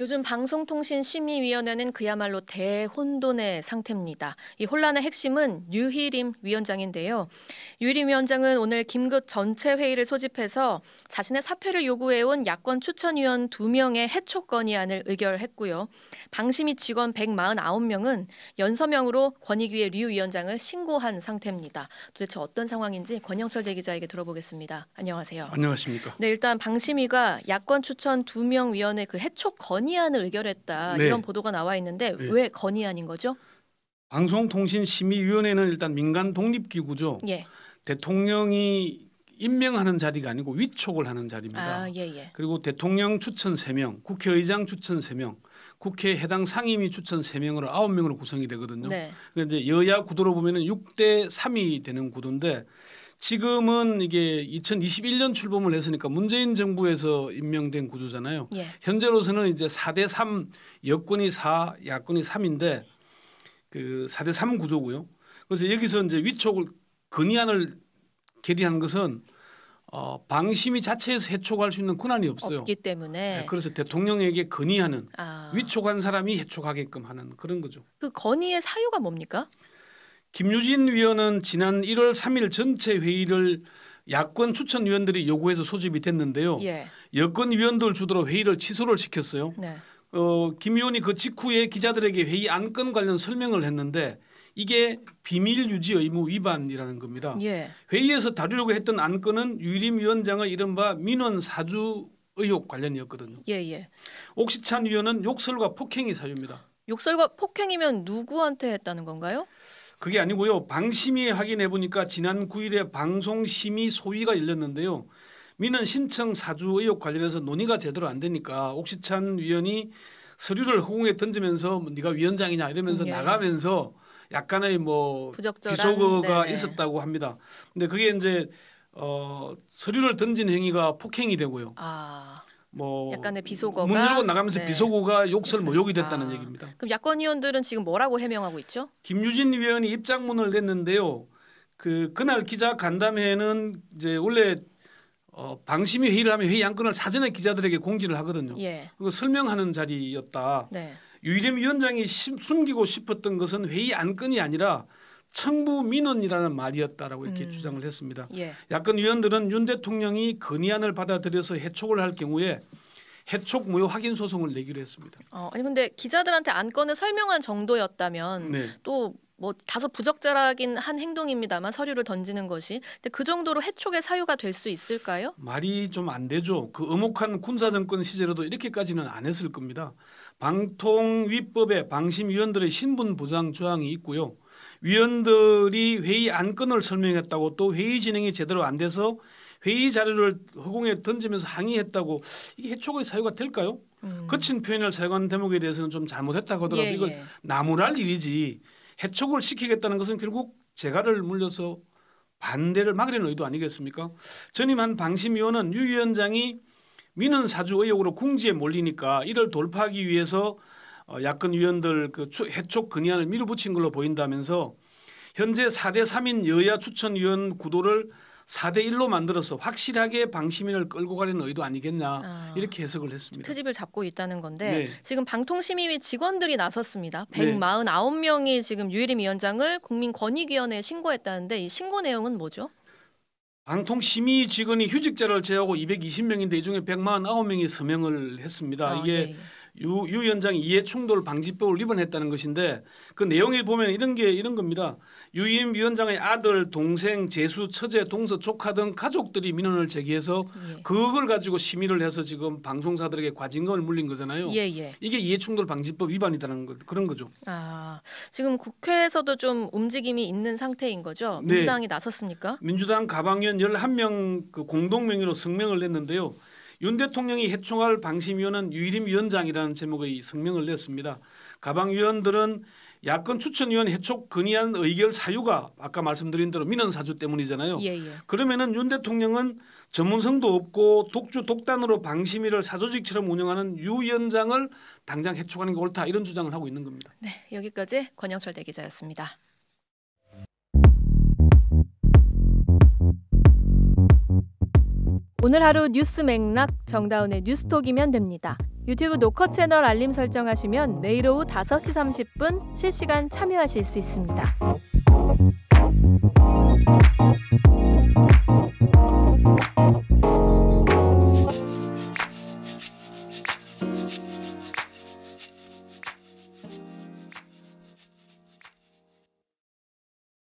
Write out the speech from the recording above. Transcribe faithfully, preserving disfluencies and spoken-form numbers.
요즘 방송통신심의위원회는 그야말로 대혼돈의 상태입니다. 이 혼란의 핵심은 유희림 위원장인데요. 유희림 위원장은 오늘 긴급 전체 회의를 소집해서 자신의 사퇴를 요구해온 야권 추천위원 두 명의 해촉 건의안을 의결했고요. 방심위 직원 백사십구 명은 연서명으로 권익위의 류 위원장을 신고한 상태입니다. 도대체 어떤 상황인지 권영철 대기자에게 들어보겠습니다. 안녕하세요. 안녕하십니까. 네, 일단 방심위가 야권 추천 두 명 위원의 그 해촉 건의 건의안을 의결했다. 네. 이런 보도가 나와 있는데 네. 왜 건의안인 거죠? 방송통신심의위원회는 일단 민간 독립기구죠. 예. 대통령이 임명하는 자리가 아니고 위촉을 하는 자리입니다. 아, 예, 예. 그리고 대통령 추천 세 명, 국회의장 추천 세 명, 국회 해당 상임위 추천 세 명으로 아홉 명으로 구성이 되거든요. 네. 그런데 여야 구도로 보면은 육 대 삼이 되는 구도인데 지금은 이게 이천이십일 년 출범을 했으니까 문재인 정부에서 임명된 구조잖아요. 예. 현재로서는 이제 사 대 삼 여권이 사, 야권이 삼인데 그 사 대 삼 구조고요. 그래서 여기서 이제 위촉을 건의안을 결의한 것은 어, 방심위 자체에서 해촉할 수 있는 권한이 없어요. 없기 때문에. 네, 그래서 대통령에게 건의하는 아. 위촉한 사람이 해촉하게끔 하는 그런 거죠. 그 건의의 사유가 뭡니까? 김유진 위원은 지난 일월 삼일 전체 회의를 야권 추천위원들이 요구해서 소집이 됐는데요. 예. 여권위원들 주도로 회의를 취소를 시켰어요. 네. 어, 김 위원이 그 직후에 기자들에게 회의 안건 관련 설명을 했는데 이게 비밀 유지 의무 위반이라는 겁니다. 예. 회의에서 다루려고 했던 안건은 유림 위원장의 이른바 민원 사주 의혹 관련이었거든요. 예예. 옥시찬 위원은 욕설과 폭행이 사유입니다. 욕설과 폭행이면 누구한테 했다는 건가요? 그게 아니고요. 방심위에 확인해 보니까 지난 구일에 방송심의 소위가 열렸는데요. 민원 신청 사주 의혹 관련해서 논의가 제대로 안 되니까 옥시찬 위원이 서류를 허공에 던지면서 네가 위원장이냐 이러면서 예. 나가면서 약간의 뭐 부적절한, 비속어가 네네. 있었다고 합니다. 근데 그게 이제 어, 서류를 던진 행위가 폭행이 되고요. 아. 뭐 약간의 비속어가 문 열고 나가면서 네. 비속어가 욕설 모욕이 됐다는 아. 얘기입니다. 그럼 야권 의원들은 지금 뭐라고 해명하고 있죠? 김유진 위원이 입장문을 냈는데요. 그 그날 기자 간담회는 이제 원래 어, 방심위 회의를 하면 회의 안건을 사전에 기자들에게 공지를 하거든요. 예. 그리고 설명하는 자리였다. 네. 유희림 위원장이 심, 숨기고 싶었던 것은 회의 안건이 아니라 청부 민원이라는 말이었다라고 이렇게 음. 주장을 했습니다. 예. 야권 위원들은 윤 대통령이 건의안을 받아들여서 해촉을 할 경우에 해촉 무효 확인 소송을 내기로 했습니다. 어, 아니 근데 기자들한테 안건을 설명한 정도였다면 네. 또 뭐 다소 부적절하긴 한 행동입니다만 서류를 던지는 것이 근데 그 정도로 해촉의 사유가 될 수 있을까요? 말이 좀 안 되죠. 그 엄혹한 군사 정권 시절에도 이렇게까지는 안 했을 겁니다. 방통위법에 방심위원들의 신분 보장 조항이 있고요. 위원들이 회의 안건을 설명했다고 또 회의 진행이 제대로 안 돼서 회의 자료를 허공에 던지면서 항의했다고 이게 해촉의 사유가 될까요? 음. 거친 표현을 사용한 대목에 대해서는 좀 잘못했다고 하더라도 예, 이걸 예. 나무랄 일이지 해촉을 시키겠다는 것은 결국 재갈을 물려서 반대를 막으려는 의도 아니겠습니까? 전임한 방심위원은 유 위원장이 민원 사주 의혹으로 궁지에 몰리니까 이를 돌파하기 위해서 야권 위원들 그 해촉 건의안을 밀어붙인 걸로 보인다면서 현재 사 대 삼인 여야 추천위원 구도를 사 대 일로 만들어서 확실하게 방심위를 끌고 가려는 의도 아니겠냐 아, 이렇게 해석을 했습니다. 트집을 잡고 있다는 건데 네. 지금 방통심의위 직원들이 나섰습니다. 백사십구 명이 지금 유희림 위원장을 국민권익위원회에 신고했다는데 이 신고 내용은 뭐죠? 방통심의 직원이 휴직자를 제외하고 이백이십 명인데 이 중에 백사십구 명이 서명을 했습니다. 아, 이게 예, 예. 유, 유 위원장이 이해충돌 방지법을 위반했다는 것인데 그 내용에 보면 이런 게 이런 겁니다. 유임 위원장의 아들, 동생, 제수, 처제, 동서, 조카 등 가족들이 민원을 제기해서 예. 그걸 가지고 심의를 해서 지금 방송사들에게 과징금을 물린 거잖아요. 예, 예. 이게 이해충돌 방지법 위반이라는 것, 그런 거죠. 아, 지금 국회에서도 좀 움직임이 있는 상태인 거죠. 민주당이 네. 나섰습니까? 민주당 가방위원 열한 명 그 공동 명의로 성명을 냈는데요. 윤 대통령이 해촉할 방심위원은 유희림 위원장이라는 제목의 성명을 냈습니다. 가방위원들은 야권 추천위원 해촉 건의안 의결 사유가 아까 말씀드린 대로 민원 사주 때문이잖아요. 예, 예. 그러면은 윤 대통령은 전문성도 없고 독주 독단으로 방심위를 사조직처럼 운영하는 유 위원장을 당장 해촉하는 게 옳다 이런 주장을 하고 있는 겁니다. 네, 여기까지 권영철 대기자였습니다. 오늘 하루 뉴스 맥락, 정다운의 뉴스톡이면 됩니다. 유튜브 노컷 채널 알림 설정하시면 매일 오후 다섯 시 삼십 분 실시간 참여하실 수 있습니다.